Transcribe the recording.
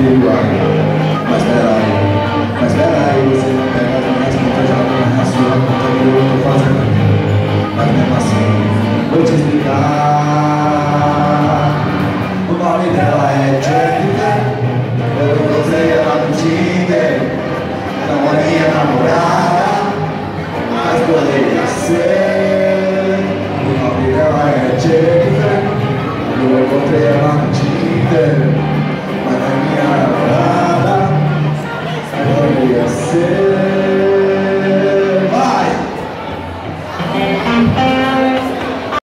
perigo agora. Mas peraí, você não pega as minhas contas, já não é a sua conta que eu tô fazendo. Mas mesmo assim, vou te explicar.